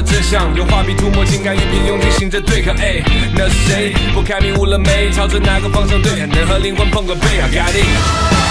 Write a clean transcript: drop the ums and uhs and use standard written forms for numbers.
的真相，有画笔涂抹情感，一笔用力行着对抗。哎，那谁不开明悟了没？朝着哪个方向对？能和灵魂碰个杯？I got it。